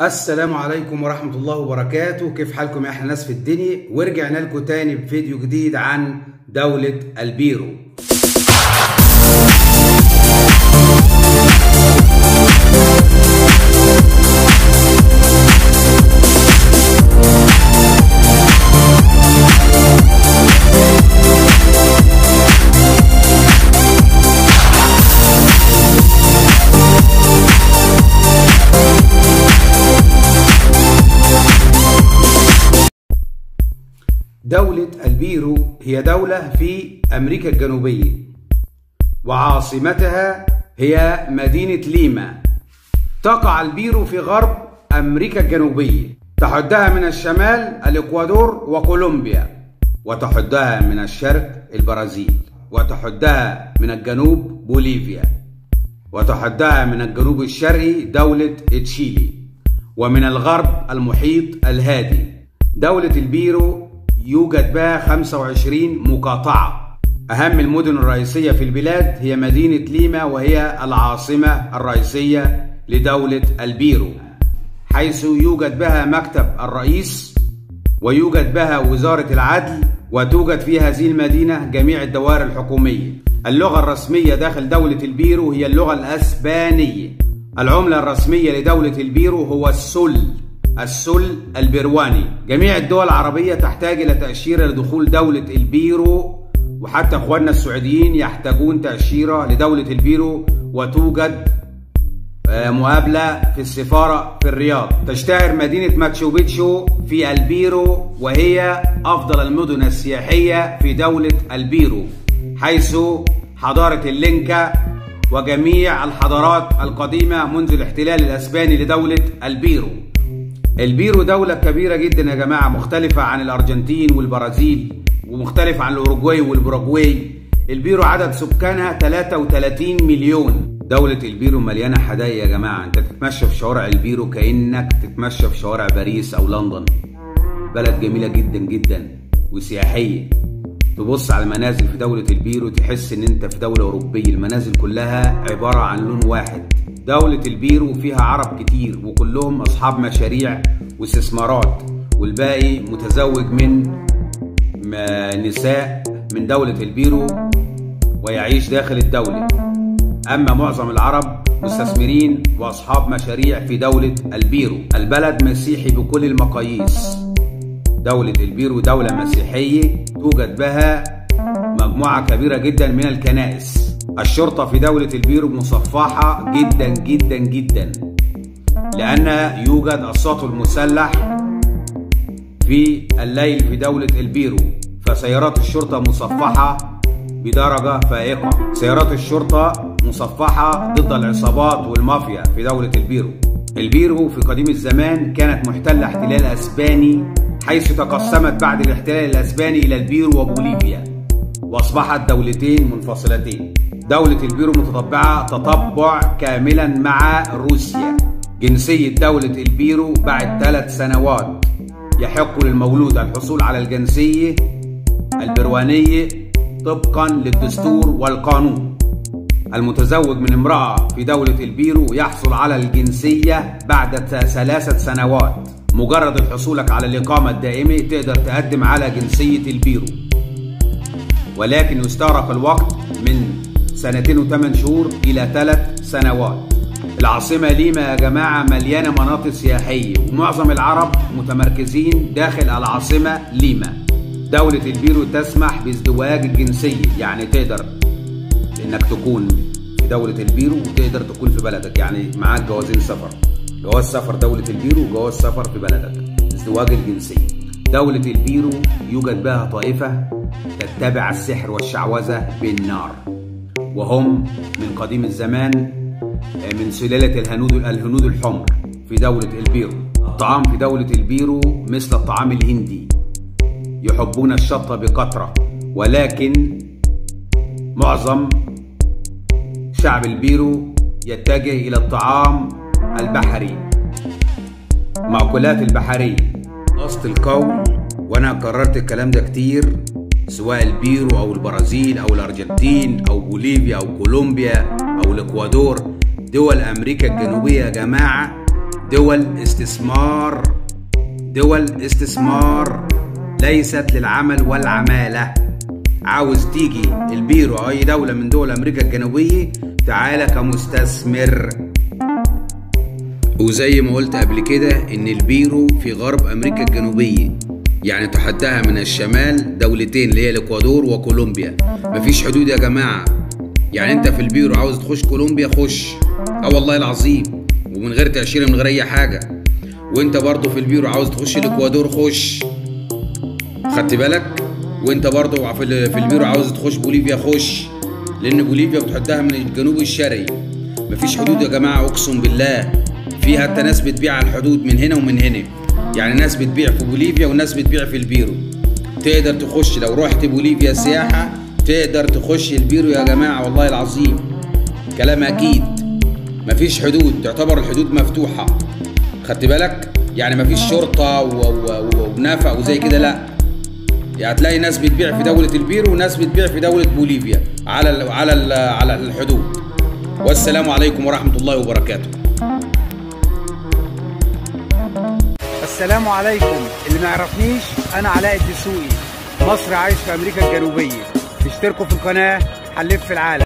السلام عليكم ورحمة الله وبركاته. كيف حالكم يا أحلى ناس في الدنيا؟ ورجعنا لكم تاني بفيديو جديد عن دولة البيرو. دولة البيرو هي دولة في أمريكا الجنوبية، وعاصمتها هي مدينة ليما. تقع البيرو في غرب أمريكا الجنوبية، تحدها من الشمال الإكوادور وكولومبيا، وتحدها من الشرق البرازيل، وتحدها من الجنوب بوليفيا، وتحدها من الجنوب الشرقي دولة تشيلي، ومن الغرب المحيط الهادي. دولة البيرو يوجد بها 25 مقاطعة. أهم المدن الرئيسية في البلاد هي مدينة ليما، وهي العاصمة الرئيسية لدولة البيرو، حيث يوجد بها مكتب الرئيس، ويوجد بها وزارة العدل، وتوجد في هذه المدينة جميع الدوائر الحكومية. اللغة الرسمية داخل دولة البيرو هي اللغة الأسبانية. العملة الرسمية لدولة البيرو هو السول البيرواني. جميع الدول العربية تحتاج إلى تأشيرة لدخول دولة البيرو، وحتى إخواننا السعوديين يحتاجون تأشيرة لدولة البيرو، وتوجد مقابلة في السفارة في الرياض. تشتهر مدينة ماتشو بيتشو في البيرو، وهي أفضل المدن السياحية في دولة البيرو، حيث حضارة اللينكا وجميع الحضارات القديمة منذ الاحتلال الأسباني لدولة البيرو. البيرو دولة كبيرة جدا يا جماعة، مختلفة عن الأرجنتين والبرازيل، ومختلفة عن الأوروجواي والبراغواي. البيرو عدد سكانها 33 مليون. دولة البيرو مليانة حدائق يا جماعة، أنت تتمشى في شوارع البيرو كأنك تتمشى في شوارع باريس أو لندن. بلد جميلة جدا جدا وسياحية. تبص على المنازل في دولة البيرو تحس إن أنت في دولة أوروبية، المنازل كلها عبارة عن لون واحد. دولة البيرو فيها عرب كتير، وكلهم أصحاب مشاريع واستثمارات، والباقي متزوج من نساء من دولة البيرو ويعيش داخل الدولة. أما معظم العرب مستثمرين وأصحاب مشاريع في دولة البيرو. البلد مسيحي بكل المقاييس. دولة البيرو دولة مسيحية، توجد بها مجموعة كبيرة جدا من الكنائس. الشرطة في دولة البيرو مصفحة جدا جدا جدا، لأن يوجد السطو المسلح في الليل في دولة البيرو، فسيارات الشرطة مصفحة بدرجة فائقة. سيارات الشرطة مصفحة ضد العصابات والمافيا في دولة البيرو. البيرو في قديم الزمان كانت محتلة احتلال أسباني، حيث تقسمت بعد الاحتلال الأسباني إلى البيرو وبوليفيا، وأصبحت دولتين منفصلتين. دولة البيرو متطبعة تطبع كاملا مع روسيا. جنسية دولة البيرو بعد 3 سنوات يحق للمولود الحصول على الجنسية البيروانية طبقا للدستور والقانون. المتزوج من امرأة في دولة البيرو يحصل على الجنسية بعد 3 سنوات. مجرد حصولك على الإقامة الدائمة تقدر تقدم على جنسية البيرو، ولكن يستغرق الوقت من 2 سنين و8 شهور إلى 3 سنوات. العاصمة ليما يا جماعة مليانة مناطق سياحية، ومعظم العرب متمركزين داخل العاصمة ليما. دولة البيرو تسمح بازدواج الجنسية، يعني تقدر إنك تكون في دولة البيرو وتقدر تكون في بلدك، يعني معاك جوازين سفر، جواز سفر دولة البيرو وجواز سفر في بلدك، ازدواج الجنسية. دولة البيرو يوجد بها طائفة تتبع السحر والشعوذة بالنار، وهم من قديم الزمان من سلالة الهنود الحمر في دولة البيرو. الطعام في دولة البيرو مثل الطعام الهندي، يحبون الشطة بكثرة، ولكن معظم شعب البيرو يتجه إلى الطعام البحري، مأكولات البحرية. أصل القول، وأنا كررت الكلام ده كتير، سواء البيرو أو البرازيل أو الأرجنتين أو بوليفيا أو كولومبيا أو الإكوادور، دول أمريكا الجنوبية يا جماعة دول استثمار ليست للعمل والعمالة. عاوز تيجي البيرو أو أي دولة من دول أمريكا الجنوبية، تعالى كمستثمر. وزي ما قلت قبل كده إن البيرو في غرب أمريكا الجنوبية، يعني تحتها من الشمال دولتين اللي هي الإكوادور وكولومبيا. مفيش حدود يا جماعة، يعني أنت في البيرو عاوز تخش كولومبيا خش، والله العظيم، ومن غير تأشيرة من غير أي حاجة. وأنت برضه في البيرو عاوز تخش الإكوادور خش، خدت بالك؟ وأنت برضه في البيرو عاوز تخش بوليفيا خش، لأن بوليفيا بتحدها من الجنوب الشرقي. مفيش حدود يا جماعة، أقسم بالله. في حتى ناس بتبيع على الحدود من هنا ومن هنا، يعني ناس بتبيع في بوليفيا وناس بتبيع في البيرو. تقدر تخش لو رحت بوليفيا سياحة، تقدر تخش البيرو يا جماعة، والله العظيم، كلام أكيد. مفيش حدود، تعتبر الحدود مفتوحة، خدت بالك؟ يعني مفيش شرطة ونفق وزي كده، لأ. يعني هتلاقي ناس بتبيع في دولة البيرو وناس بتبيع في دولة بوليفيا على الحدود. والسلام عليكم ورحمة الله وبركاته. السلام عليكم. اللي ما يعرفنيش، أنا علاء الدسوقي، مصري عايش في أمريكا الجنوبية. اشتركوا في القناة، هنلف العالم.